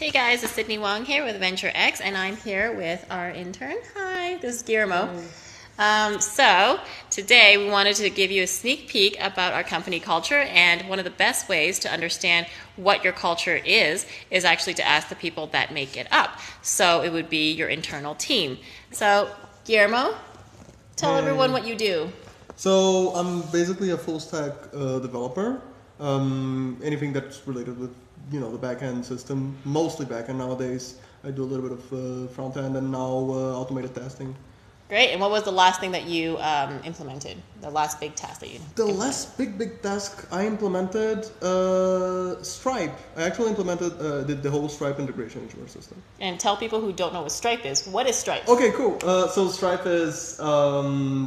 Hey guys, it's Sydney Wong here with VentureX, and I'm here with our intern. Hi, this is Guillermo. So today we wanted to give you a sneak peek about our company culture, and one of the best ways to understand what your culture is actually to ask the people that make it up. So it would be your internal team. So Guillermo, tell everyone what you do. So I'm basically a full-stack developer. Anything that's related with the back-end system, mostly back-end nowadays. I do a little bit of front-end and now automated testing. Great. And what was the last thing that you implemented? The last big task that you implemented? The last big task I implemented, Stripe. I actually implemented the whole Stripe integration into our system. And tell people who don't know what Stripe is. What is Stripe? Okay, cool. So Stripe is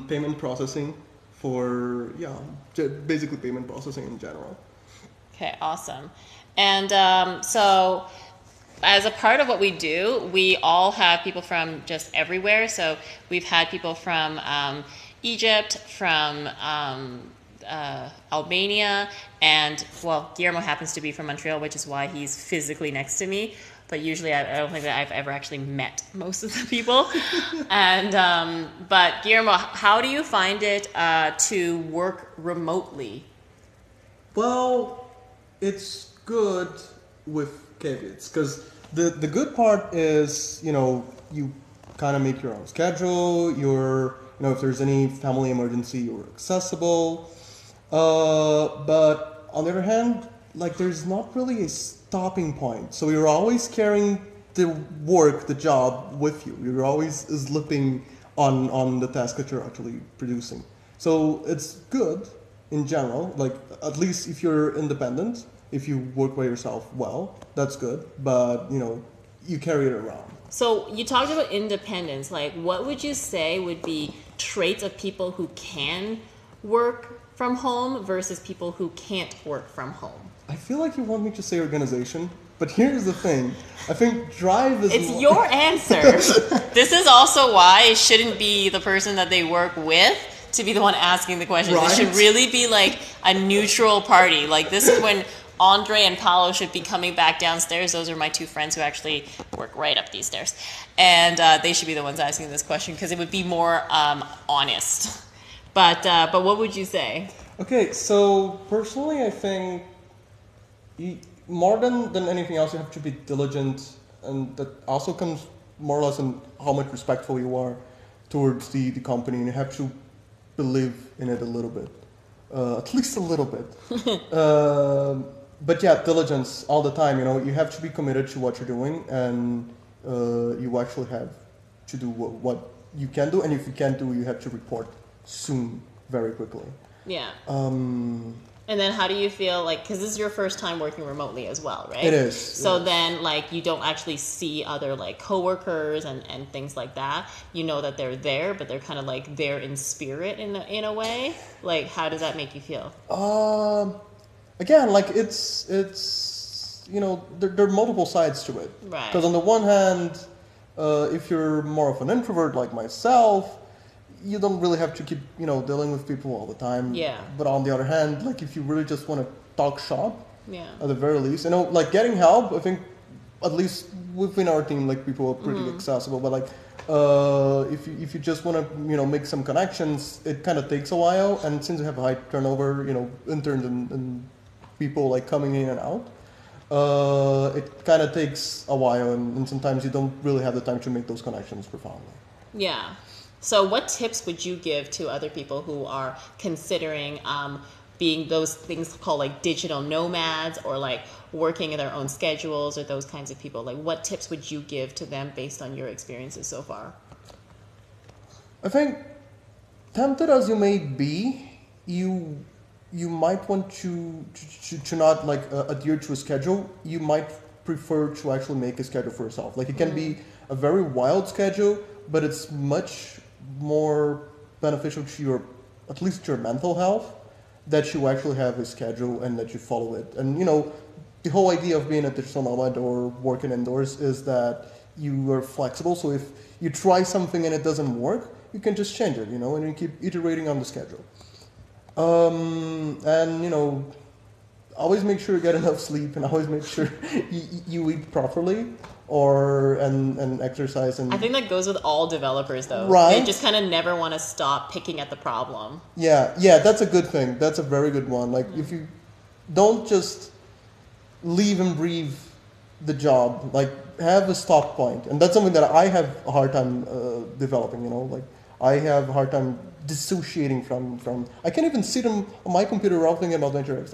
payment processing for, basically payment processing in general. Okay, awesome. And so as a part of what we do, we all have people from just everywhere. So we've had people from Egypt, from Albania, and, well, Guillermo happens to be from Montreal, which is why he's physically next to me. But usually I don't think that I've ever actually met most of the people. And but Guillermo, how do you find it to work remotely? Well, it's good with caveats, because the good part is, you kind of make your own schedule. You're, if there's any family emergency, you're accessible. But on the other hand, there's not really a stopping point. So you're always carrying the job with you. You're always slipping on the task that you're actually producing. So it's good in general, at least if you're independent. If you work by yourself, well, that's good, but, you carry it around. So you talked about independence. What would you say would be traits of people who can work from home versus people who can't work from home? I feel like you want me to say organization, but here's the thing. I think drive is... It's your answer. This is also why it shouldn't be the person that they work with to be the one asking the questions. Right? It should really be, a neutral party. This is when... Andre and Paolo should be coming back downstairs. Those are my two friends who actually work right up these stairs. And they should be the ones asking this question because it would be more honest. But what would you say? Okay, so personally I think more than anything else you have to be diligent, and that also comes more or less in how much respectful you are towards the company, and you have to believe in it a little bit. At least a little bit. But yeah, diligence all the time, you have to be committed to what you're doing, and you actually have to do what you can do, and if you can't do, you have to report soon, very quickly. Yeah. And then how do you feel, because this is your first time working remotely as well, right? It is. So yes. Then, you don't actually see other, coworkers and things like that. You know that they're there, but they're kind of, there in spirit in a way. How does that make you feel? Again, it's there are multiple sides to it. Right. Because on the one hand, if you're more of an introvert like myself, you don't really have to keep, dealing with people all the time. Yeah. But on the other hand, if you really just want to talk shop, yeah, at the very least, getting help, I think, at least within our team, people are pretty accessible. But if you just want to, make some connections, it kind of takes a while. And since we have a high turnover, interns and people coming in and out, it kind of takes a while. And sometimes you don't really have the time to make those connections profoundly. Yeah. So what tips would you give to other people who are considering being those things called digital nomads, or working in their own schedules, or those kinds of people? What tips would you give to them based on your experiences so far? I think, tempted as you may be, you might want to not adhere to a schedule. You might prefer to actually make a schedule for yourself. It can be a very wild schedule, but it's much more beneficial to at least your mental health, that you actually have a schedule and that you follow it. And the whole idea of being a digital nomad or working indoors is that you are flexible. So if you try something and it doesn't work, you can just change it. And you keep iterating on the schedule. And always make sure you get enough sleep, and always make sure you eat properly, and exercise. And I think that goes with all developers, though. Right. They just kind of never want to stop picking at the problem. Yeah, that's a good thing. That's a very good one. Like, if you don't just leave and breathe the job, like, have a stop point. And that's something that I have a hard time developing, you know, like, I have a hard time dissociating from I can't even sit on my computer without thinking about VentureX.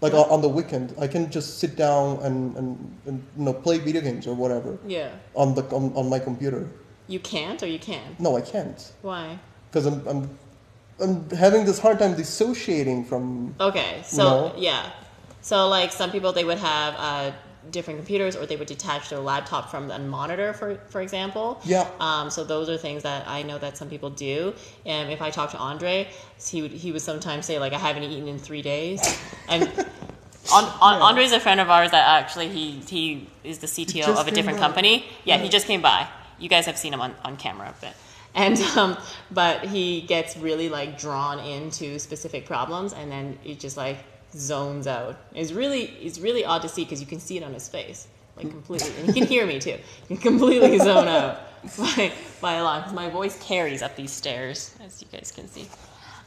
Like, on the weekend, I can just sit down and you know, play video games or whatever. Yeah. On my computer. You can't, or you can? No, I can't. Why? Because I'm having this hard time dissociating from. Okay, so you know, yeah, so like some people, they would have different computers, or they would detach their laptop from the monitor, for example. Yeah. So those are things that I know that some people do. And if I talk to Andre, he would sometimes say, like, I haven't eaten in 3 days. And Andre's a friend of ours that actually he is the CTO of a different company. Yeah, he just came by. You guys have seen him on camera a bit. And but he gets really, like, drawn into specific problems, and then it just, like, zones out. It's really odd to see, because you can see it on his face, like, completely, and he can hear me too. You completely zone out by a lot, because my voice carries up these stairs, as you guys can see.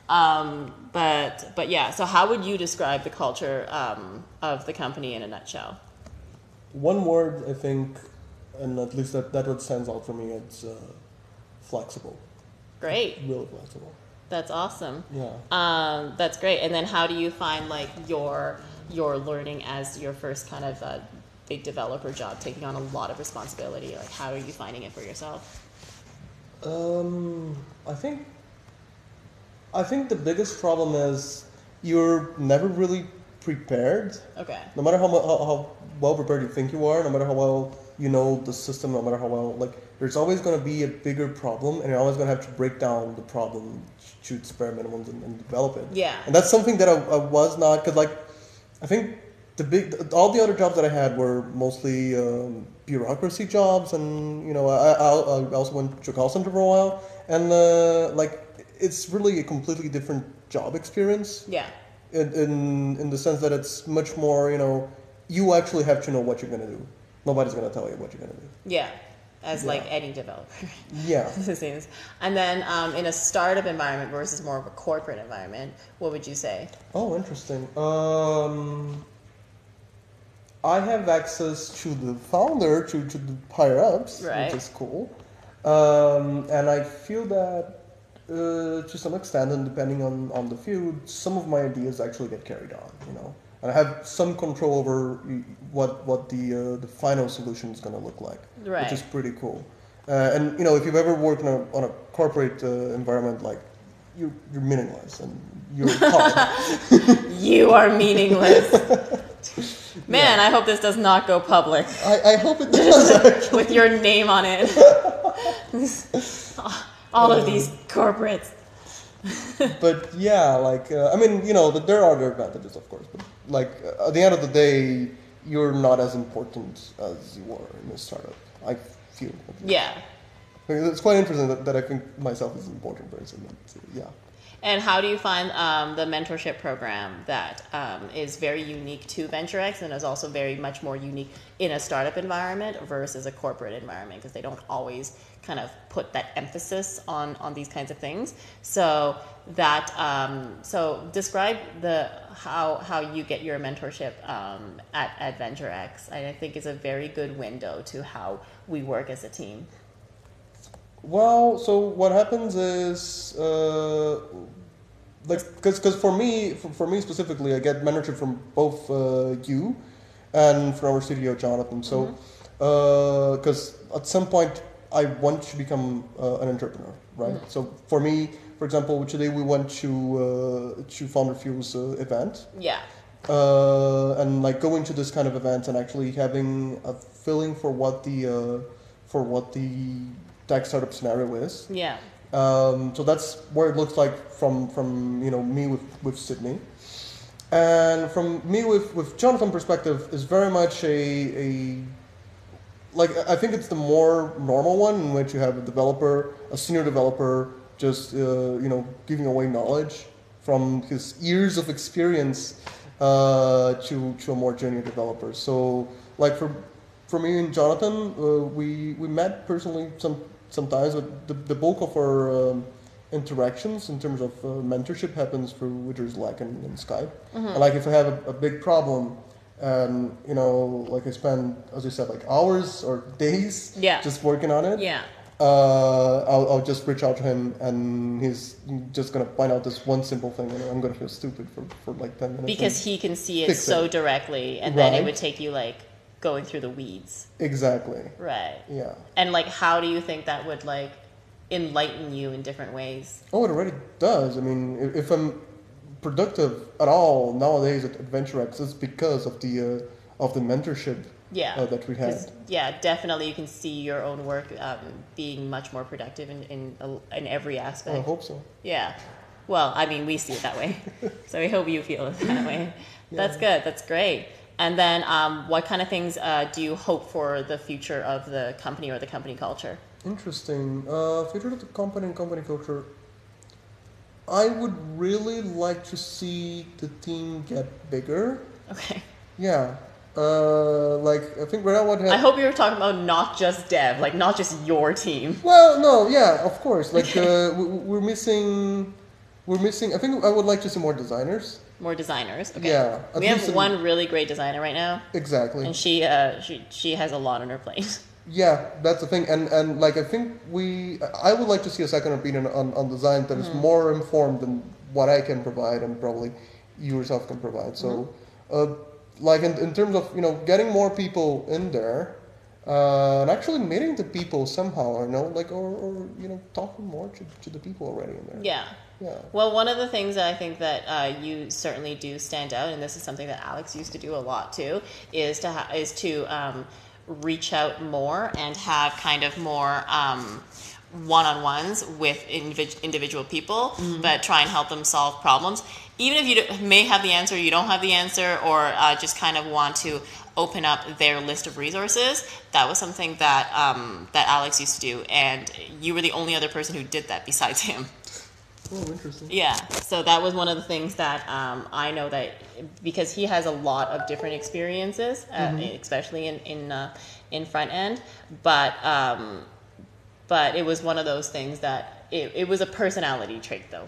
But yeah. So how would you describe the culture of the company in a nutshell? One word, I think, and at least that word stands out for me. It's flexible. Great. Really flexible. That's awesome. Yeah. That's great. And then how do you find, like, your learning as your first kind of big developer job, taking on a lot of responsibility? Like, how are you finding it for yourself? I think the biggest problem is you're never really prepared. Okay. No matter how well prepared you think you are, no matter how well you know the system, no matter how well, like, there's always going to be a bigger problem, and you're always going to have to break down the problem to its bare minimums and develop it. Yeah. And that's something that I was not, because, like, I think all the other jobs that I had were mostly bureaucracy jobs, and, you know, I also went to a call center for a while, and like, it's really a completely different job experience. Yeah. In the sense that it's much more, you know, you actually have to know what you're going to do. Nobody's going to tell you what you're going to do. Yeah. Like any developer. Yeah. It seems. And then in a startup environment versus more of a corporate environment, what would you say? Oh, interesting. I have access to the founder, to the higher ups, right, which is cool. And I feel that to some extent, and depending on the field, some of my ideas actually get carried on, you know. And I have some control over what the final solution is going to look like, right, which is pretty cool. And, you know, if you've ever worked on a corporate environment, like, you're meaningless, and you're public. You are meaningless. Man, yeah. I hope this does not go public. I hope it does. With your name on it. All of these corporates. But yeah, like, I mean, you know, there are other advantages, of course, but, like, at the end of the day, you're not as important as you were in a startup, I feel. Yeah. I mean, it's quite interesting that I think myself is an important person. Yeah. And how do you find the mentorship program that is very unique to VentureX and is also very much more unique in a startup environment versus a corporate environment, because they don't always kind of put that emphasis on these kinds of things. So that so describe the how you get your mentorship at VentureX. I think it's a very good window to how we work as a team. Well, so what happens is, like, because for me specifically, I get mentorship from both you and from our CTO, Jonathan. So, because at some point I want to become an entrepreneur, right? Mm-hmm. So for me, for example, today we went to Founder Fuel's event. Yeah. And, like, going to this kind of event and actually having a feeling for what the tech startup scenario is. Yeah. So that's where it looks like from you know, me with Sydney. And from me with Jonathan's perspective is very much a like, I think it's the more normal one, in which you have a senior developer just you know, giving away knowledge from his years of experience to a more junior developer. So like for me and Jonathan, we met personally sometimes, but the bulk of our interactions in terms of mentorship happens through Slack and Skype. Mm-hmm. And like if I have a big problem, you know, like I spend, as you said, like hours or days just working on it. Yeah. I'll just reach out to him, and he's just gonna point out this one simple thing, and I'm gonna feel stupid for like 10 minutes. Because he can see it so directly, and then it would take you like going through the weeds. Exactly. Right. Yeah. And like, how do you think that would like enlighten you in different ways? Oh, it already does. I mean, if I'm productive at all nowadays at AdventureX, it's because of the mentorship that we had. Yeah, definitely you can see your own work being much more productive in every aspect. I hope so. Yeah. Well, I mean, we see it that way. So we hope you feel it that way. Yeah. That's good. That's great. And then what kind of things do you hope for the future of the company or the company culture? Interesting. Future of the company and company culture. I would really like to see the team get bigger. Okay. Yeah. Like, I think right now what happened... I hope you were talking about not just dev, like not just your team. Well, no, yeah, of course. Like, we're missing... I think I would like to see more designers. More designers, okay. Yeah. We have one really great designer right now. Exactly. And she has a lot on her plate. Yeah, that's the thing, and like I think I would like to see a second opinion on design that is more informed than what I can provide, and probably you yourself can provide. So, like in terms of, you know, getting more people in there, and actually meeting the people somehow, you know, like or you know, talking more to the people already in there. Yeah. Yeah. Well, one of the things that I think that you certainly do stand out, and this is something that Alex used to do a lot too, is to reach out more and have kind of more one-on-ones with individual people, but try and help them solve problems. Even if you may have the answer, you don't have the answer, or just kind of want to open up their list of resources, that was something that that Alex used to do, and you were the only other person who did that besides him. Oh, interesting. Yeah, so that was one of the things that I know that, because he has a lot of different experiences, especially in front end, but it was one of those things that it was a personality trait though.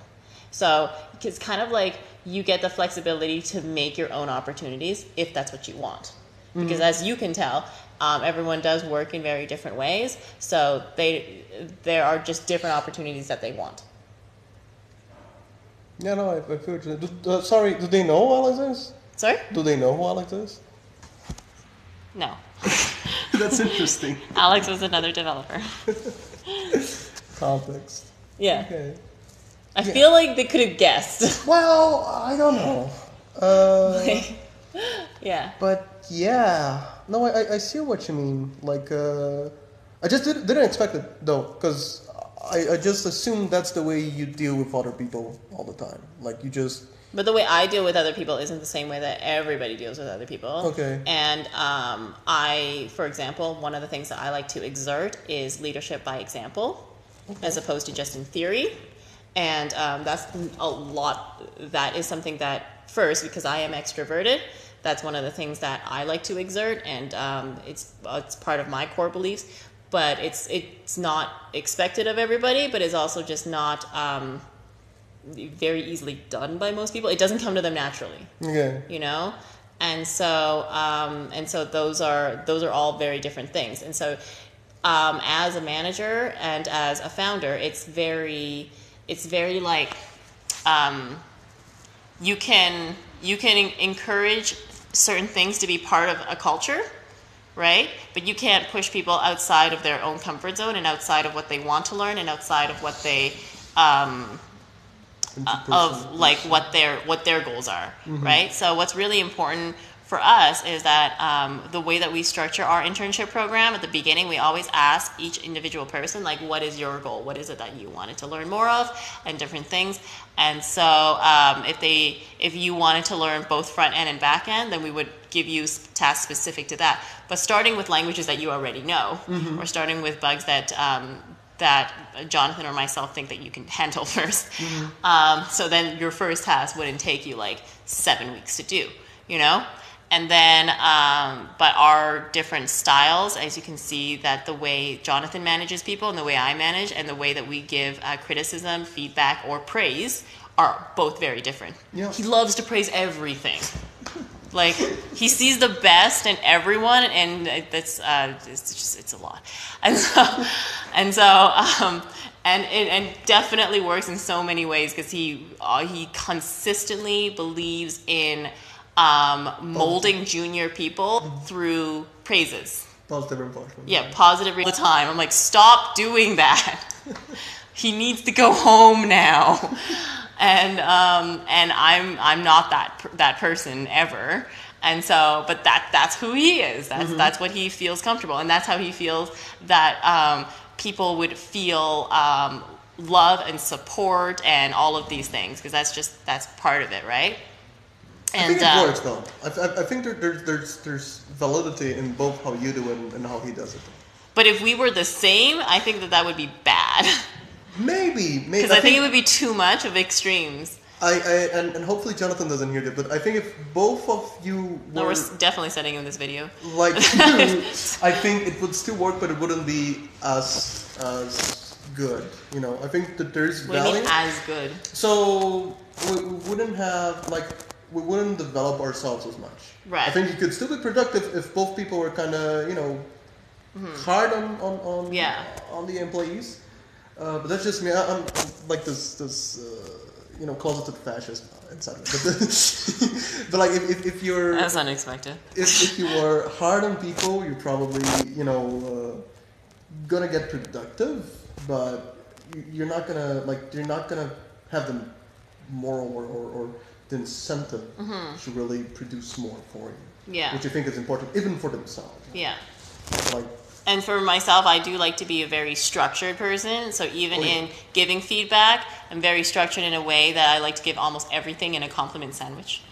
So it's kind of like you get the flexibility to make your own opportunities if that's what you want, because as you can tell, everyone does work in very different ways, so there are just different opportunities that they want. Yeah, no, I feel it. Sorry, do they know who Alex is? Sorry? Do they know who Alex is? No. That's interesting. Alex was another developer. Context. Yeah. Okay. I feel like they could have guessed. Well, I don't know. Yeah. But yeah. No, I see what you mean. Like, I just didn't expect it, though, because... I just assume that's the way you deal with other people all the time. Like, you just... But the way I deal with other people isn't the same way that everybody deals with other people. Okay. And for example, one of the things that I like to exert is leadership by example, as opposed to just in theory. And that's a lot... That is something that, first, because I am extroverted, that's one of the things that I like to exert, and it's part of my core beliefs. But it's not expected of everybody, but it's also just not very easily done by most people. It doesn't come to them naturally. Okay. You know? And so those are all very different things. And so as a manager and as a founder, it's very like you can encourage certain things to be part of a culture. Right? But you can't push people outside of their own comfort zone and outside of what they want to learn and outside of what they what their goals are, right? So what's really important for us is that the way that we structure our internship program, at the beginning we always ask each individual person, like, what is your goal? What is it that you wanted to learn more of, and different things. And so if you wanted to learn both front end and back end, then we would give you tasks specific to that. But starting with languages that you already know, or starting with bugs that that Jonathan or myself think that you can handle first. Mm-hmm. So then your first task wouldn't take you like 7 weeks to do, you know? And then, but our different styles, as you can see, that the way Jonathan manages people and the way I manage and the way that we give criticism, feedback, or praise are both very different. Yeah. He loves to praise everything. Like, he sees the best in everyone, and that's it's just, it's a lot. And definitely works in so many ways because he consistently believes in molding junior people through praises. Positive reinforcement. Yeah, positive all the time. I'm like, stop doing that. He needs to go home now. And I'm not that person ever. And so, but that's who he is. That's that's what he feels comfortable, and that's how he feels that people would feel love and support and all of these things, because that's part of it, right? And, I think it works though. I think there's validity in both how you do it and how he does it. But if we were the same, I think that would be bad. Maybe. Because I think it would be too much of extremes. And hopefully Jonathan doesn't hear that, but I think if both of you were... No, we're definitely sending him this video. Like you, I think it would still work, but it wouldn't be as good. You know, I think that there's value. What do you mean as good? So we wouldn't have, like, we wouldn't develop ourselves as much. Right. I think you could still be productive if both people were kind of, you know, hard on the employees. But that's just me. I'm like this you know, closeted fascist inside of it. But like, if you're... That's unexpected. If you are hard on people, you're probably, you know, gonna get productive, but you're not gonna, like, you're not gonna have the moral or the incentive to really produce more for you. Yeah. Which I think is important, even for themselves. Yeah. Like... And for myself, I do like to be a very structured person. So even in giving feedback, I'm very structured in a way that I like to give almost everything in a compliment sandwich.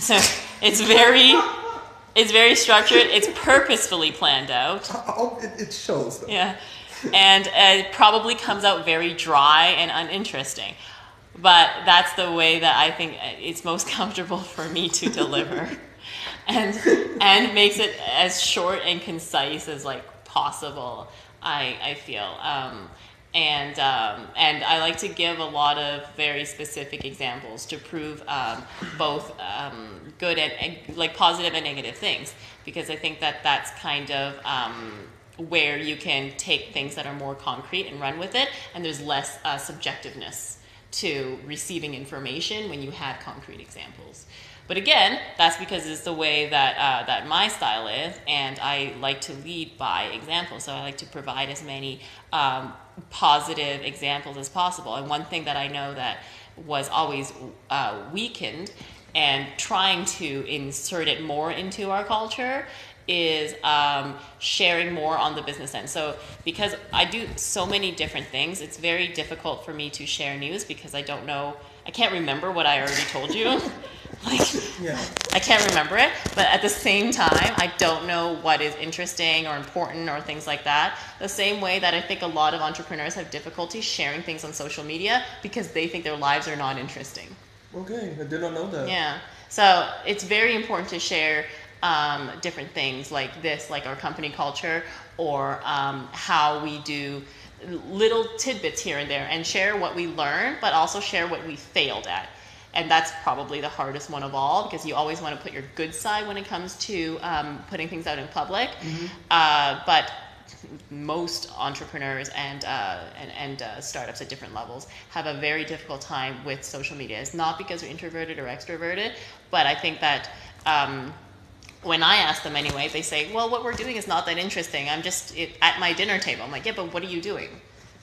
So it's very structured. It's purposefully planned out. Oh, it shows, though. Yeah. And it probably comes out very dry and uninteresting. But that's the way that I think it's most comfortable for me to deliver. And makes it as short and concise as, like, possible, I feel, and I like to give a lot of very specific examples to prove both good and like positive and negative things, because I think that's kind of where you can take things that are more concrete and run with it, and there's less subjectiveness to receiving information when you have concrete examples. But again, that's because it's the way that that my style is, and I like to lead by example. So I like to provide as many positive examples as possible. And one thing that I know that was always weakened, and trying to insert it more into our culture, is sharing more on the business end. So because I do so many different things, it's very difficult for me to share news because I don't know, I can't remember what I already told you. Like, yeah. I can't remember it, but at the same time, I don't know what is interesting or important or things like that. The same way that I think a lot of entrepreneurs have difficulty sharing things on social media because they think their lives are not interesting. Okay, I did not know that. Yeah, so it's very important to share different things like this, like our company culture, or how we do little tidbits here and there, and share what we learn, but also share what we failed at. And that's probably the hardest one of all, because you always want to put your good side when it comes to putting things out in public. Mm-hmm. But most entrepreneurs and startups at different levels have a very difficult time with social media. It's not because they're introverted or extroverted, but I think that when I ask them anyway, they say, well, what we're doing is not that interesting. I'm just at my dinner table. I'm like, yeah, but what are you doing?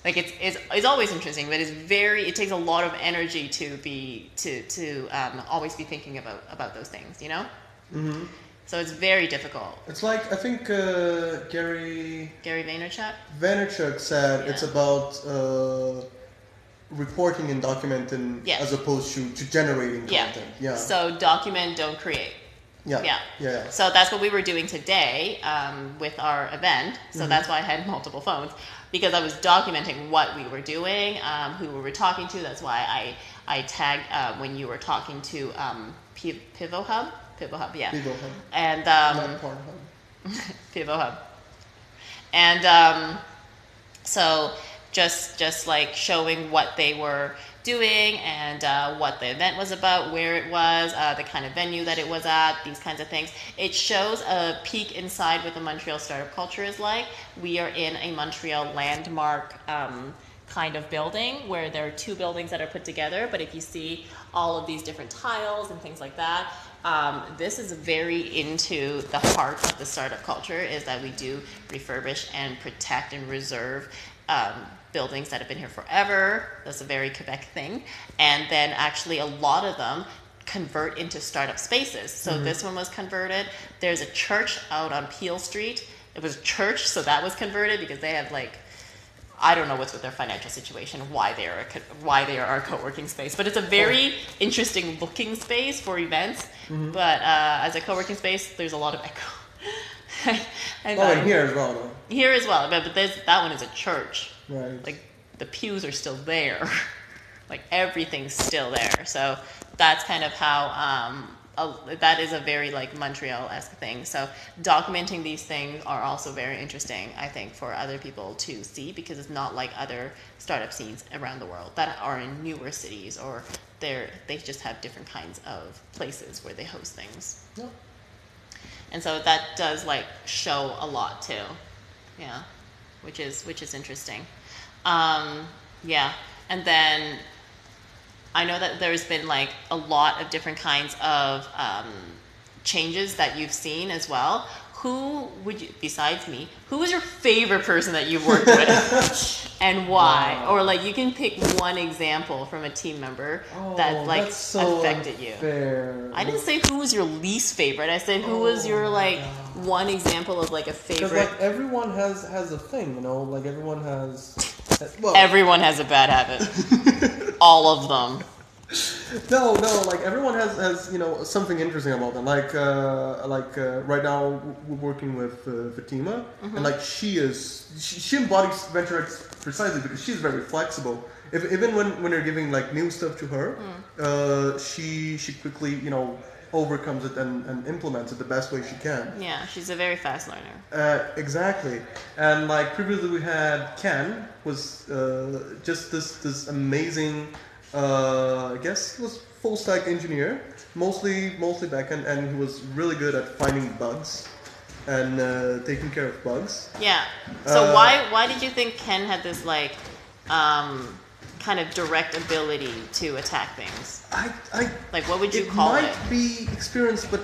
Like, it's always interesting, but it takes a lot of energy to always be thinking about those things, you know? Mm-hmm. So it's very difficult. It's like, I think Gary Vaynerchuk? Vaynerchuk said it's about reporting and documenting as opposed to generating content. Yeah. So document, don't create. Yeah. So that's what we were doing today with our event. So that's why I had multiple phones, because I was documenting what we were doing, who we were talking to. That's why I tagged when you were talking to Pivot Hub, yeah. Pivot Hub. And Pivot Hub. And so just like showing what they were doing and what the event was about, where it was, the kind of venue that it was at, these kinds of things. It shows a peek inside what the Montreal startup culture is like. We are in a Montreal landmark kind of building where there are two buildings that are put together, but if you see all of these different tiles and things like that, this is very into the heart of the startup culture, is that we do refurbish and protect and reserve buildings that have been here forever. That's a very Quebec thing. And then actually a lot of them convert into startup spaces. So this one was converted. There's a church out on Peel Street. It was a church, so that was converted because they have like, I don't know what's with their financial situation, why they are a co-working space. But it's a very interesting looking space for events. But as a co-working space, there's a lot of echo. And here as well, though. Here as well, but that one is a church. Right. Like, the pews are still there. Like, everything's still there. So that's kind of how... that is a very, like, Montreal-esque thing. So documenting these things are also very interesting, I think, for other people to see, because it's not like other startup scenes around the world that are in newer cities, or they just have different kinds of places where they host things. Yep. And so that does, like, show a lot, too. Yeah. Which is interesting. Yeah. And then I know that there's been like a lot of different kinds of changes that you've seen as well. Who is your favorite person that you've worked with and why? Wow. Or like you can pick one example from a team member that like so affected unfair. You. I didn't say who was your least favorite. I said who was your like one example of like a favorite. Because like everyone has a thing, you know, like everyone has everyone has a bad habit. All of them. No, like everyone has you know something interesting about them. Like right now we're working with Fatima, and like she embodies VentureX precisely because she's very flexible. Even when you're giving like new stuff to her, she quickly you know overcomes it and implements it the best way she can. Yeah, she's a very fast learner. Exactly, and like previously we had Ken was just this amazing. I guess he was full stack engineer, mostly backend, and he was really good at finding bugs and taking care of bugs. Yeah. So why did you think Ken had this like kind of direct ability to attack things? I like what would you call it? It might be experience, but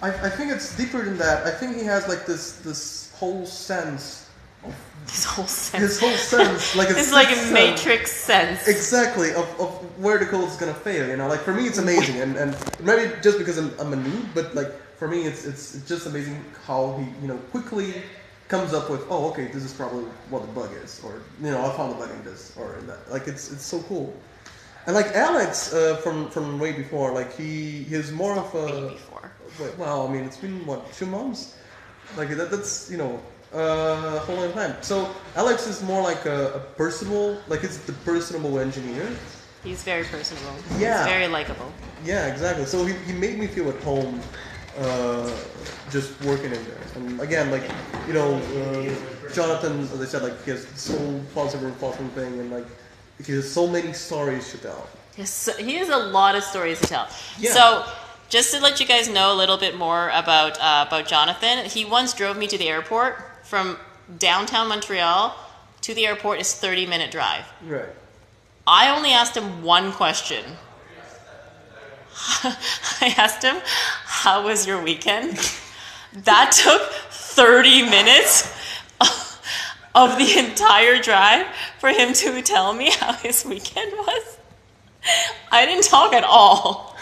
I think it's deeper than that. I think he has like this whole sense. His whole sense. Like it's like a matrix sense. Exactly, of where the code's gonna fail, you know? Like, for me, it's amazing, and maybe just because I'm a noob, but, like, for me, it's just amazing how he, you know, quickly comes up with, this is probably what the bug is, or, you know, I found the bug in this, or in that. Like, it's so cool. And, like, Alex, from way before, like, he's more of a... Way before. Well, I mean, it's been, what, 2 months? Like, that's, you know... whole lot of time. So Alex is more like a personable, like it's the personable engineer. He's very personable. Yeah. He's very likable. Yeah, exactly. So he made me feel at home, just working in there. And again, like you know, Jonathan, as I said, like he has this whole positive thing, and like he has so many stories to tell. Yes, so he has a lot of stories to tell. Yeah. So. Just to let you guys know a little bit more about Jonathan, he once drove me to the airport. From downtown Montreal to the airport is 30-minute drive. Right. I only asked him one question. I asked him, "How was your weekend?" That took 30 minutes of the entire drive for him to tell me how his weekend was. I didn't talk at all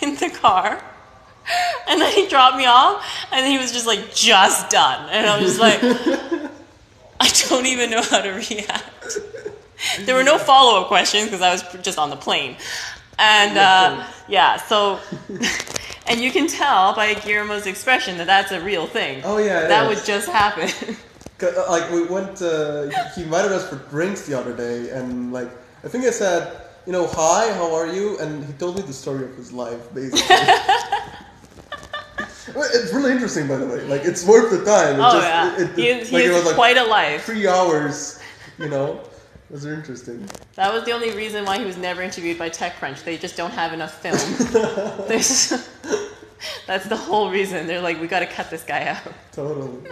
in the car, and then he dropped me off, and he was just like, just done, and I was just like, I don't even know how to react. There were no follow-up questions because I was just on the plane, and so And you can tell by Guillermo's expression that that's a real thing. Oh, yeah. That would just happen. Like, we went, he invited us for drinks the other day, and, like, I think I said, you know, hi, how are you? And he told me the story of his life, basically. It's really interesting, by the way. Like, it's worth the time. He has quite a life. 3 hours, you know. Those are interesting. That was the only reason why he was never interviewed by TechCrunch. They just don't have enough film. That's the whole reason. They're like, we got to cut this guy out. Totally.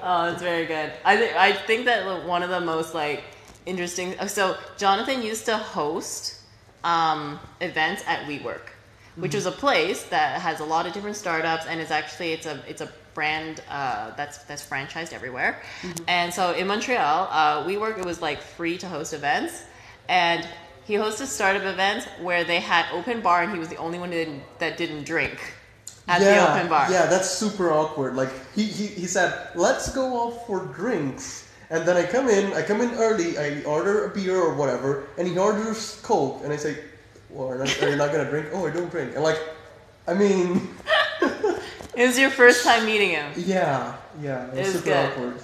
Oh, it's very good. I think that one of the most like interesting. So Jonathan used to host events at WeWork, which was a place that has a lot of different startups and is actually it's a brand that's franchised everywhere. And so in Montreal, WeWork, it was like free to host events, and he hosted startup events where they had open bar, and he was the only one that didn't drink at the open bar. Yeah, that's super awkward. Like he said, let's go off for drinks, and then I come in early, I order a beer or whatever, and he orders Coke, and I say, well, are you not gonna drink? Oh, I don't drink. And like, I mean, it was your first time meeting him. Yeah, it was super awkward.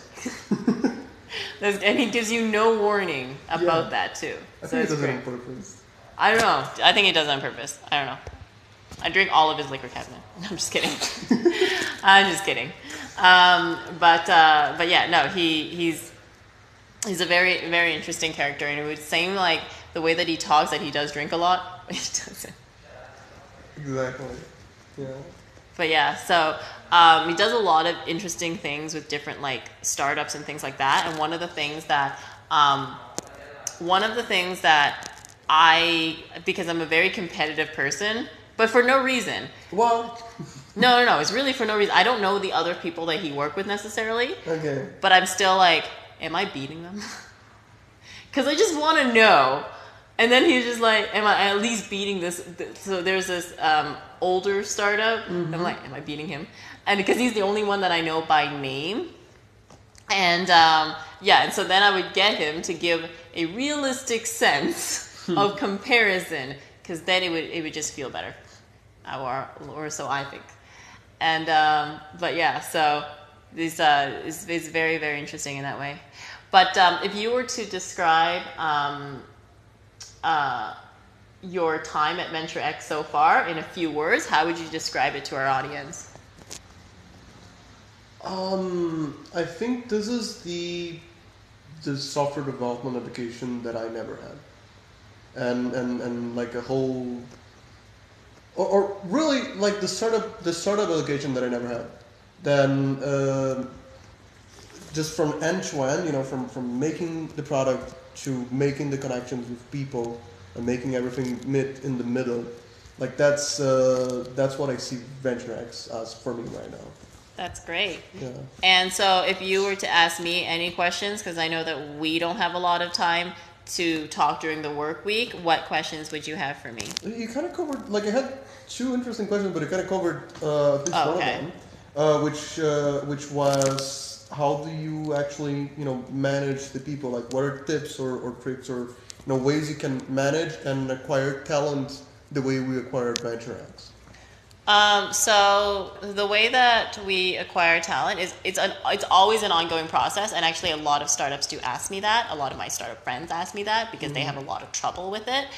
And he gives you no warning about that too. I think he does it on purpose. I don't know. I think he does it on purpose. I don't know. I drink all of his liquor cabinet. I'm just kidding. But yeah, no, he's a very, very interesting character, and it would seem like the way that he talks that he does drink a lot, but he doesn't. Exactly. Yeah. But yeah, so he does a lot of interesting things with different like startups and things like that. And one of the things that because I'm a very competitive person, but for no reason. Well, no, it's really for no reason. I don't know the other people that he worked with necessarily. Okay. But I'm still like, am I beating them? Because I just want to know. And then he was just like, am I at least beating this? So there's this older startup. Mm-hmm. I'm like, am I beating him? And because he's the only one that I know by name. And and so then I would get him to give a realistic sense of comparison, because then it would just feel better. Or so I think. And so this is very, very interesting in that way. But if you were to describe your time at VentureX so far in a few words, how would you describe it to our audience? I think this is the software development education that I never had, and like a whole, or really like the startup education that I never had. Then just from end to end, you know, from making the product to making the connections with people and making everything in the middle, like that's what I see VentureX as for me right now. That's great. Yeah. And so, if you were to ask me any questions, because I know that we don't have a lot of time to talk during the work week, what questions would you have for me? You kind of covered. Like, I had two interesting questions, but I kind of covered at least one of them, which was, how do you actually, you know, manage the people? Like, what are tips or tricks or, you know, ways you can manage and acquire talent the way we acquired VentureX? So the way that we acquire talent is it's always an ongoing process, and actually a lot of startups do ask me that. A lot of my startup friends ask me that because they have a lot of trouble with it.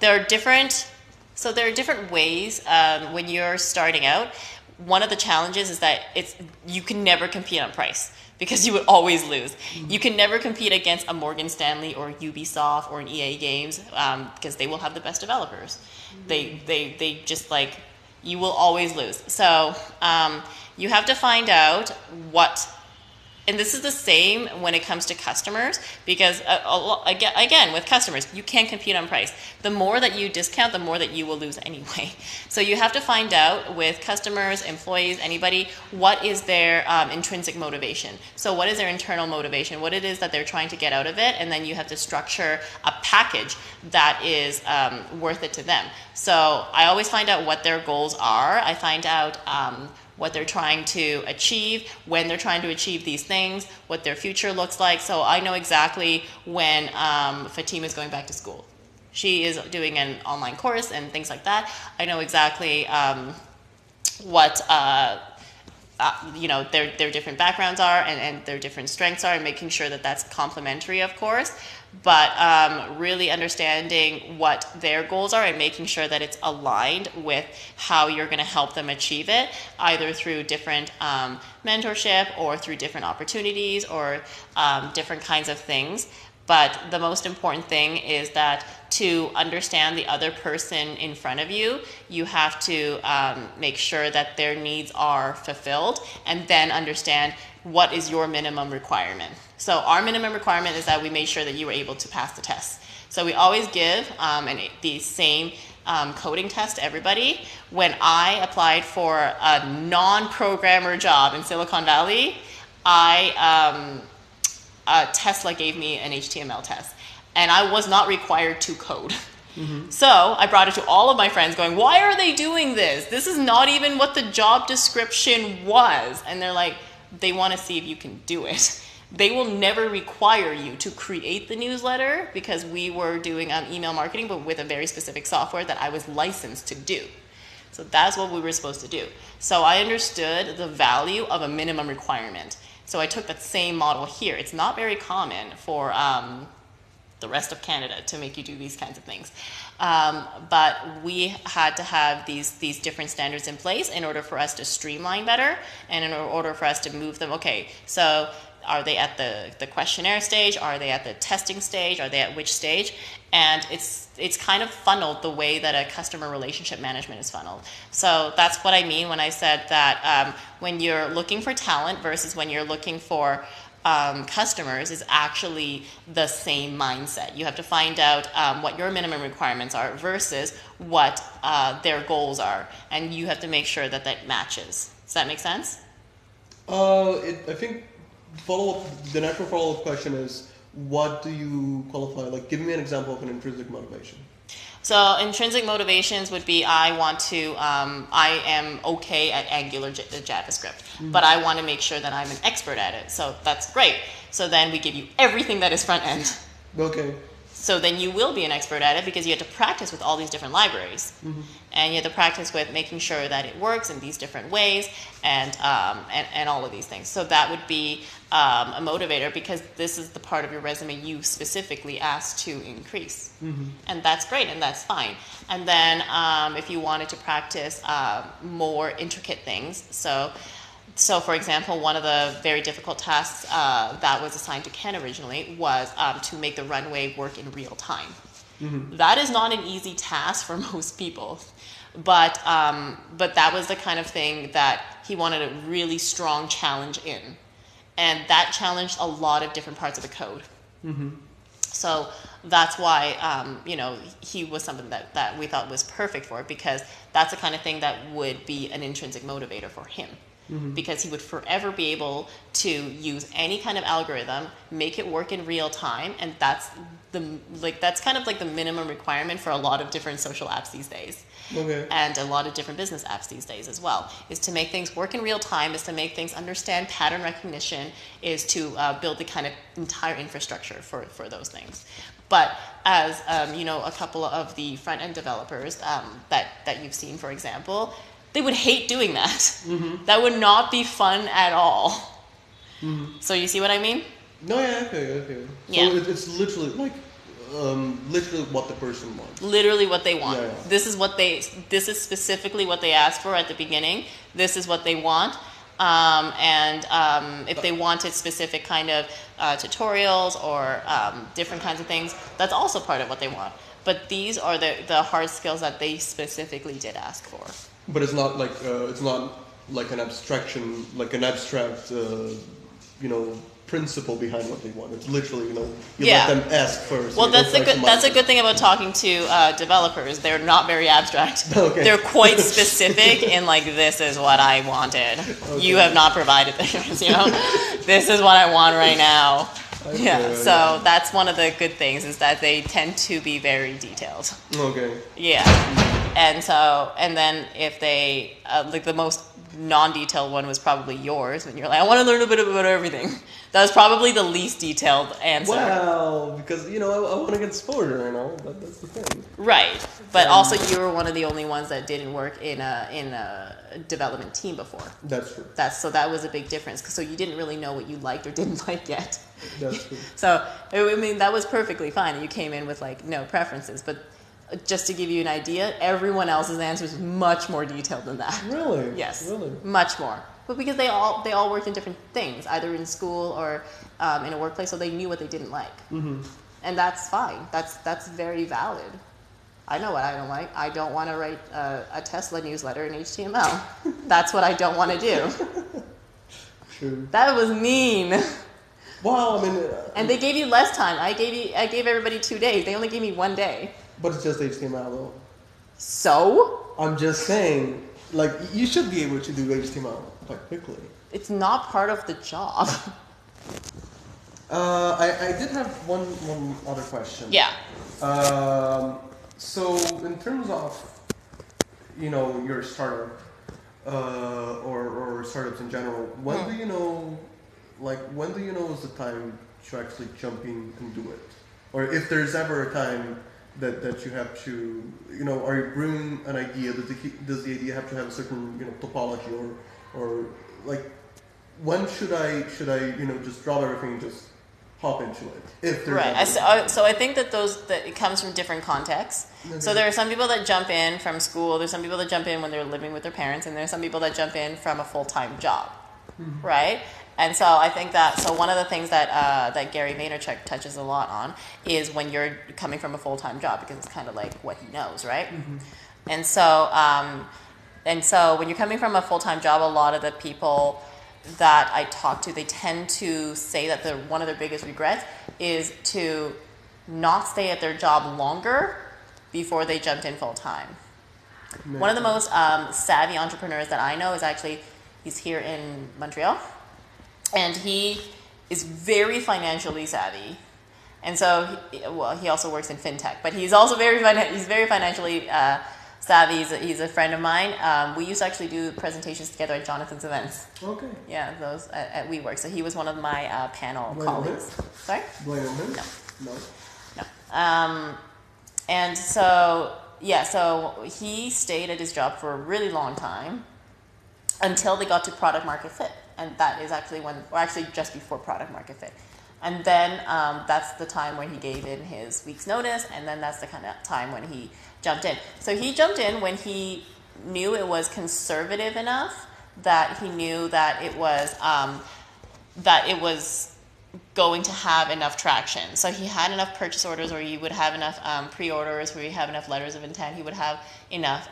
There are different ways when you're starting out. One of the challenges is that you can never compete on price because you would always lose. Mm-hmm. You can never compete against a Morgan Stanley or Ubisoft or an EA Games because they will have the best developers. Mm-hmm. They just like, you will always lose. So you have to find out what, and this is the same when it comes to customers, because again, with customers, you can't compete on price. The more that you discount, the more that you will lose anyway. So you have to find out with customers, employees, anybody, what is their intrinsic motivation. So what is their internal motivation, what it is that they're trying to get out of it, and then you have to structure a package that is worth it to them. So I always find out what their goals are. I find out what they're trying to achieve, when they're trying to achieve these things, what their future looks like. So I know exactly when Fatima is going back to school. She is doing an online course and things like that. I know exactly what you know, their different backgrounds are and their different strengths are, and making sure that that's complementary, of course, but really understanding what their goals are and making sure that it's aligned with how you're going to help them achieve it, either through different mentorship or through different opportunities or different kinds of things. But the most important thing is that to understand the other person in front of you, you have to make sure that their needs are fulfilled, and then understand what is your minimum requirement. So our minimum requirement is that we made sure that you were able to pass the test. So we always give the same coding test to everybody. When I applied for a non-programmer job in Silicon Valley, I... Tesla gave me an HTML test, and I was not required to code. Mm-hmm. So I brought it to all of my friends going, why are they doing this? This is not even what the job description was. And they're like, they want to see if you can do it. They will never require you to create the newsletter, because we were doing email marketing, but with a very specific software that I was licensed to do. So that's what we were supposed to do. So I understood the value of a minimum requirement. So I took that same model here. It's not very common for the rest of Canada to make you do these kinds of things. But we had to have these different standards in place in order for us to streamline better and in order for us to move them. Okay, so are they at the questionnaire stage? Are they at the testing stage? Are they at which stage? And it's kind of funneled the way that a customer relationship management is funneled. So that's what I mean when I said that when you're looking for talent versus when you're looking for customers is actually the same mindset. You have to find out what your minimum requirements are versus what their goals are. And you have to make sure that that matches. Does that make sense? I think the natural follow-up question is, what do you qualify? Like, give me an example of an intrinsic motivation. So intrinsic motivations would be, I am okay at Angular JavaScript, mm-hmm. but I want to make sure that I'm an expert at it. So that's great. So then we give you everything that is front end. Okay. So then you will be an expert at it, because you have to practice with all these different libraries, mm-hmm. and you have to practice with making sure that it works in these different ways, and all of these things. So that would be a motivator, because this is the part of your resume you specifically asked to increase, mm-hmm. and that's great and that's fine. And then if you wanted to practice more intricate things, so for example, one of the very difficult tasks that was assigned to Ken originally was to make the runway work in real time. Mm-hmm. That is not an easy task for most people, but that was the kind of thing that he wanted a really strong challenge in, and that challenged a lot of different parts of the code. Mm-hmm. So that's why, he was something that we thought was perfect for it, because that's the kind of thing that would be an intrinsic motivator for him. Mm-hmm. Because he would forever be able to use any kind of algorithm, make it work in real time, and that's kind of like the minimum requirement for a lot of different social apps these days, okay. and a lot of different business apps these days as well. Is to make things work in real time, is to make things understand pattern recognition, is to build the kind of entire infrastructure for those things. But as a couple of the front end developers that you've seen, for example. They would hate doing that. Mm-hmm. That would not be fun at all. Mm-hmm. So you see what I mean? No, yeah, okay. Yeah. So it's literally like, literally what the person wants. Literally what they want. Yeah. This is specifically what they asked for at the beginning. This is what they want. If they wanted specific kind of tutorials or different kinds of things, that's also part of what they want. But these are the hard skills that they specifically did ask for. But it's not like an abstraction, like an abstract, principle behind what they want. It's literally, you let them ask first. Well, that's a good thing about talking to developers. They're not very abstract. Okay. They're quite specific in like, this is what I wanted. Okay. You have not provided this, this is what I want right now. Okay. Yeah, so that's one of the good things is that they tend to be very detailed. Okay. Yeah. And then if they, like the most non-detailed one was probably yours, when you're like, I want to learn a bit about everything. That was probably the least detailed answer. Well, because, you know, I want to get exposure and all, but that's the thing. Right. But also, you were one of the only ones that didn't work in a development team before. That's true. So that was a big difference. So you didn't really know what you liked or didn't like yet. That's true. So, I mean, that was perfectly fine. You came in with, like, no preferences, but... Just to give you an idea, everyone else's answer is much more detailed than that. Really? Yes. Really? Much more. But because they all worked in different things, either in school or in a workplace, so they knew what they didn't like. Mm-hmm. And that's fine. That's very valid. I know what I don't like. I don't want to write a Tesla newsletter in HTML. That's what I don't want to do. True. That was mean. Well, I mean... And they gave you less time. I gave everybody 2 days. They only gave me 1 day. But it's just HTML though. So? I'm just saying, like, you should be able to do HTML quite quickly. It's not part of the job. I did have one other question. Yeah. So in terms of, you know, your startup or startups in general, when do you know, like, when do you know is the time to actually jump in and do it? Or if there's ever a time that you have to, you know, are you brewing an idea? Does the idea have to have a certain, you know, topology or like, when should I, you know, just drop everything and just hop into it? If right. So I think that it comes from different contexts. Okay. So there are some people that jump in from school. There's some people that jump in when they're living with their parents, and there's some people that jump in from a full-time job, mm-hmm. right? And so I think so one of the things that Gary Vaynerchuk touches a lot on is when you're coming from a full-time job, because it's kind of like what he knows, right? Mm-hmm. And so when you're coming from a full-time job, a lot of the people that I talk to, they tend to say that one of their biggest regrets is to not stay at their job longer before they jumped in full-time. Mm-hmm. One of the most savvy entrepreneurs that I know is actually, he's here in Montreal. And he is very financially savvy, and so he also works in fintech. But he's also very financially savvy. He's a friend of mine. We used to actually do presentations together at Jonathan's events. Okay. Yeah, those at WeWork. So he was one of my panel colleagues. Sorry. Blame him? No. And so so he stayed at his job for a really long time until they got to product market fit. And that is actually just before product market fit. And then that's the time when he gave in his week's notice, and then that's the kind of time when he jumped in. So he jumped in when he knew it was conservative enough that he knew that it was going to have enough traction. So he had enough purchase orders, or he would have enough pre-orders, where he have enough letters of intent, he would have enough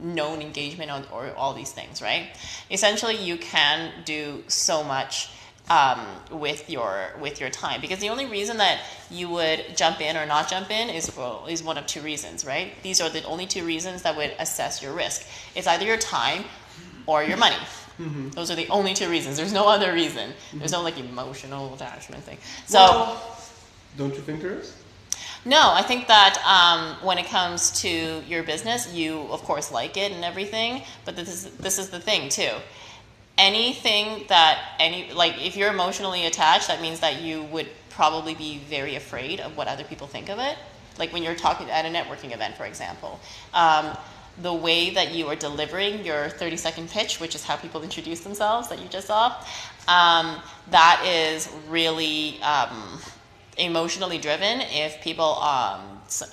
known engagement or all these things, right? Essentially, you can do so much with your time, because the only reason that you would jump in or not jump in is one of two reasons, right? These are the only two reasons that would assess your risk. It's either your time or your money. Mm-hmm. Those are the only two reasons. There's no other reason. Mm-hmm. There's no, like, emotional attachment thing. So, well, don't you think there is? No, I think that when it comes to your business, you of course like it and everything, but this is the thing too. Anything that if you're emotionally attached, that means that you would probably be very afraid of what other people think of it. Like when you're talking at a networking event, for example. The way that you are delivering your 30-second pitch, which is how people introduce themselves that you just saw, that is really emotionally driven. If people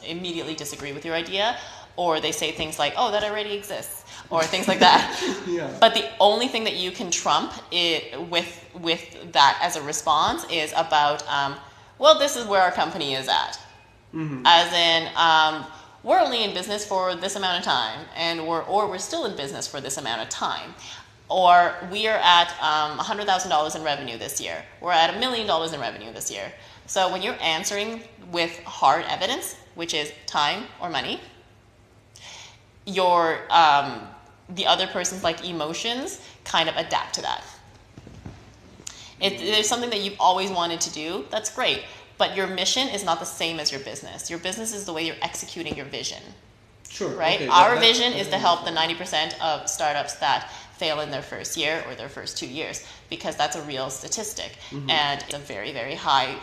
immediately disagree with your idea, or they say things like, oh, that already exists, or things like that. Yeah. But the only thing that you can trump it with that as a response is about, well, this is where our company is at. Mm-hmm. As in... we're only in business for this amount of time, and we're still in business for this amount of time, or we are at $100,000 in revenue this year. We're at $1 million in revenue this year. So when you're answering with hard evidence, which is time or money, your the other person's like emotions kind of adapt to that. If there's something that you've always wanted to do, that's great. But your mission is not the same as your business. Your business is the way you're executing your vision. Sure. Right? Okay, our vision is to help the 90% of startups that fail in their first year or their first 2 years, because that's a real statistic. Mm-hmm. And it's a very, very high,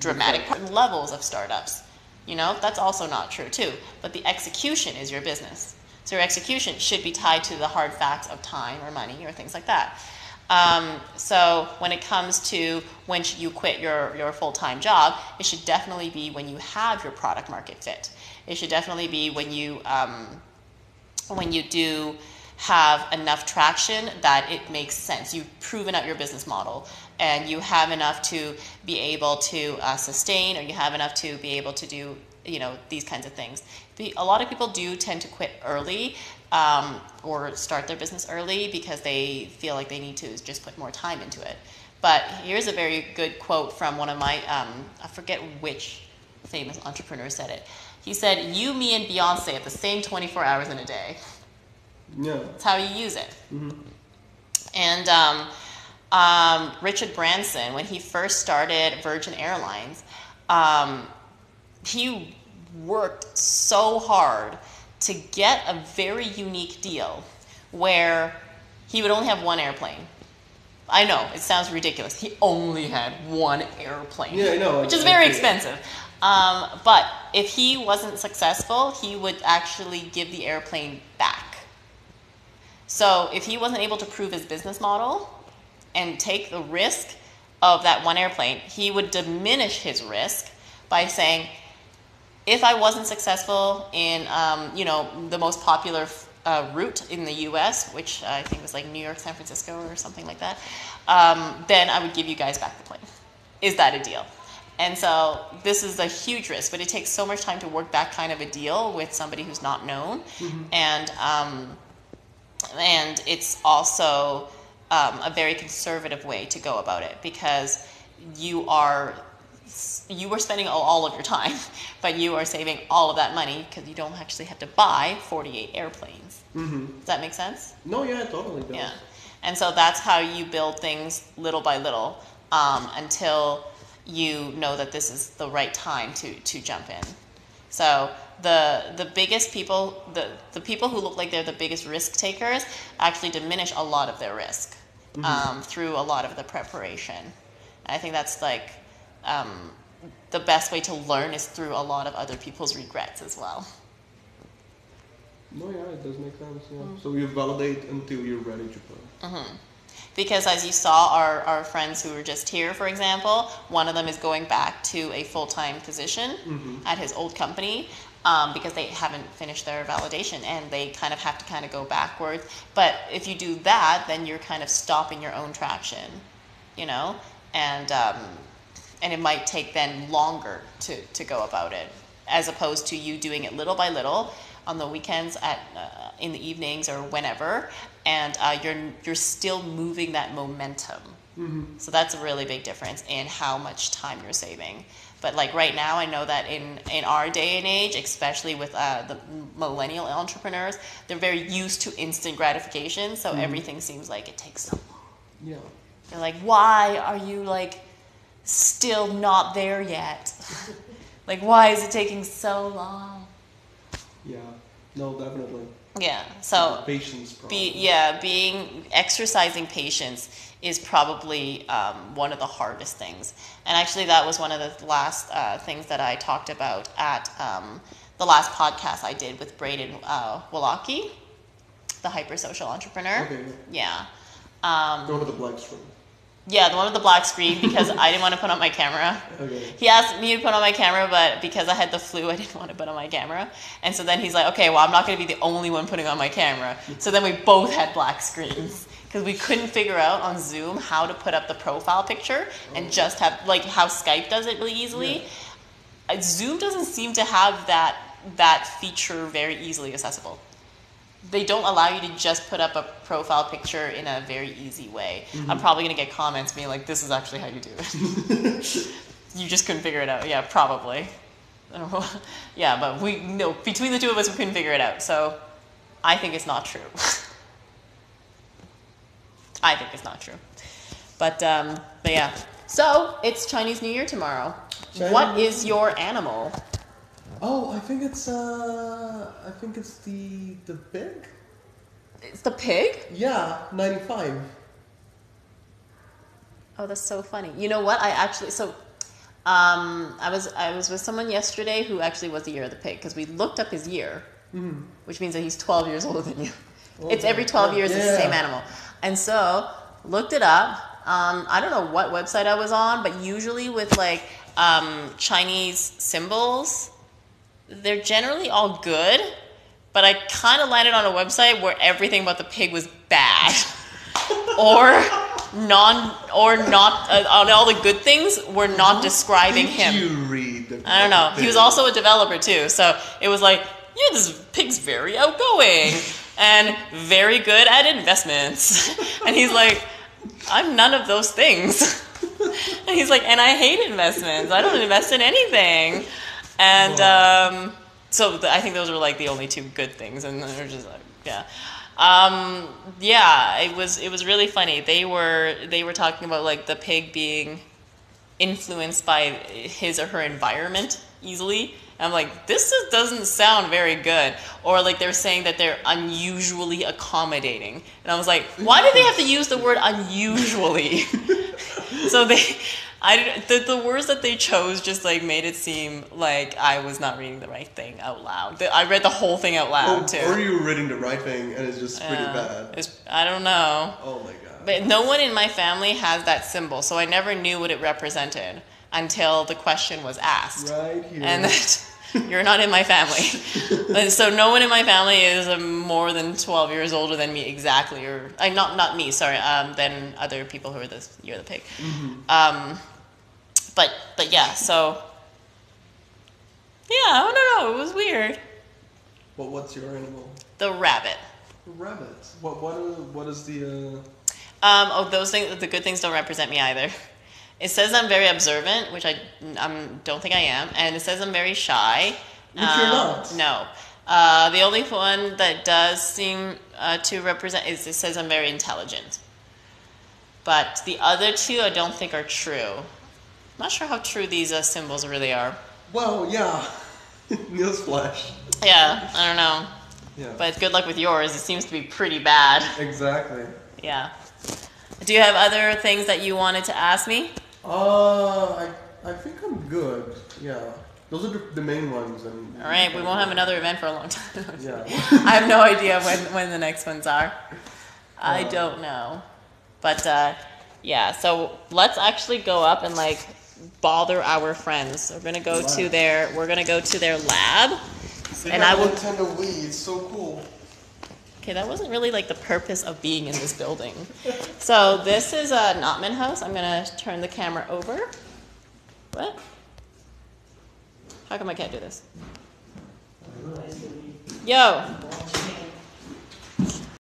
dramatic levels of startups. You know, that's also not true too. But the execution is your business. So your execution should be tied to the hard facts of time or money or things like that. So when it comes to when should you quit your full-time job, it should definitely be when you have your product market fit. It should definitely be when you do have enough traction that it makes sense. You've proven out your business model and you have enough to be able to sustain, or you have enough to be able to do, you know, these kinds of things. A lot of people do tend to quit early, or start their business early because they feel like they need to just put more time into it. But here's a very good quote from one of my, I forget which famous entrepreneur said it. He said, "You, me, and Beyonce have the same 24 hours in a day." Yeah. That's how you use it. Mm-hmm. And Richard Branson, when he first started Virgin Airlines, he worked so hard to get a very unique deal where he would only have one airplane. I know, it sounds ridiculous. He only had one airplane, yeah, I know, which is very expensive. But if he wasn't successful, he would actually give the airplane back. So if he wasn't able to prove his business model and take the risk of that one airplane, he would diminish his risk by saying, if I wasn't successful in, you know, the most popular route in the U.S., which I think was like New York, San Francisco, or something like that, then I would give you guys back the plane. Is that a deal? And so this is a huge risk, but it takes so much time to work that kind of a deal with somebody who's not known. Mm-hmm. And it's also a very conservative way to go about it, because you were spending all of your time, but you are saving all of that money because you don't actually have to buy 48 airplanes. Mm-hmm. Does that make sense? No, yeah, it totally does. Yeah. And so that's how you build things little by little, until you know that this is the right time to jump in. So the biggest people, the people who look like they're the biggest risk takers actually diminish a lot of their risk, mm-hmm. Through a lot of the preparation. I think that's like... the best way to learn is through a lot of other people's regrets as well. No, yeah, it does make sense. Yeah. Mm-hmm. So you validate until you're ready to play. Mm-hmm. Because as you saw, our friends who were just here, for example, one of them is going back to a full-time position, mm-hmm. at his old company, because they haven't finished their validation and they kind of have to kind of go backwards. But if you do that, then you're kind of stopping your own traction, you know, and it might take then longer to go about it, as opposed to you doing it little by little on the weekends, at in the evenings or whenever, and you're still moving that momentum. Mm-hmm. So that's a really big difference in how much time you're saving. But like right now, I know that in our day and age, especially with the millennial entrepreneurs, they're very used to instant gratification, so mm-hmm. everything seems like it takes so long. Yeah, they're like, why are you like still not there yet? Like, why is it taking so long? Yeah, no, definitely. Yeah, so patience. Exercising patience is probably one of the hardest things. And actually, that was one of the last things that I talked about at the last podcast I did with Braden Wallacki, the hypersocial entrepreneur. Okay. Yeah. Go to the black screen. Yeah, the one with the black screen, because I didn't want to put on my camera. Okay. He asked me to put on my camera, but because I had the flu, I didn't want to put on my camera. And so then he's like, okay, well, I'm not going to be the only one putting on my camera. So then we both had black screens because we couldn't figure out on Zoom how to put up the profile picture and just have, like how Skype does it really easily. Yeah. Zoom doesn't seem to have that feature very easily accessible. They don't allow you to just put up a profile picture in a very easy way. Mm-hmm. I'm probably going to get comments being like, this is actually how you do it. You just couldn't figure it out. Yeah, probably. Yeah, but between the two of us, we couldn't figure it out. So I think it's not true. I think it's not true. But yeah. So it's Chinese New Year tomorrow. China. What is your animal? Oh, I think it's the pig. It's the pig? Yeah, 95. Oh, that's so funny. You know what? I actually I was with someone yesterday who actually was the year of the pig because we looked up his year, which means that he's 12 years older than you. Okay. It's every 12 years it's the same animal, and so looked it up. I don't know what website I was on, but usually with like Chinese symbols, they're generally all good. But I kind of landed on a website where everything about the pig was bad, all the good things were not describing him. Did you read the I don't know. He was also a developer too, so it was like, yeah, this pig's very outgoing and very good at investments, and he's like, I'm none of those things. And he's like, and I hate investments. I don't invest in anything. And so I think those were like the only two good things. And they're just like, yeah. It was really funny. They were talking about like the pig being influenced by his or her environment easily. And I'm like, this doesn't sound very good. Or like they're saying that they're unusually accommodating. And I was like, why do they have to use the word unusually? The words that they chose just like made it seem like I was not reading the right thing out loud. I read the whole thing out loud too. Or you were reading the right thing and it's just pretty bad. I don't know. Oh my God. But no one in my family has that symbol, so I never knew what it represented until the question was asked. Right here. And that you're not in my family. So no one in my family is more than 12 years older than me exactly, or not me, sorry, than other people who are this year of the pig. Mm-hmm. But yeah, so yeah, I don't know, it was weird. Well, what's your animal? The rabbit. The rabbit. What is the those things, the good things don't represent me either. It says I'm very observant, which I don't think I am, and it says I'm very shy. Which you're not. No. The only one that does seem to represent is it says I'm very intelligent. But the other two I don't think are true. I'm not sure how true these symbols really are. Well, yeah. Newsflash. Yeah, I don't know. Yeah. But good luck with yours. It seems to be pretty bad. Exactly. Yeah. Do you have other things that you wanted to ask me? I think I'm good. Yeah, those are the main ones. And all right, we won't have another event for a long time. Yeah, I have no idea when the next ones are. I don't know, but yeah. So let's actually go up and like bother our friends. We're gonna go to their lab. And I will tend to Wii. It's so cool. Okay, that wasn't really like the purpose of being in this building. So this is a Notman House. I'm gonna turn the camera over. What? How come I can't do this? Yo.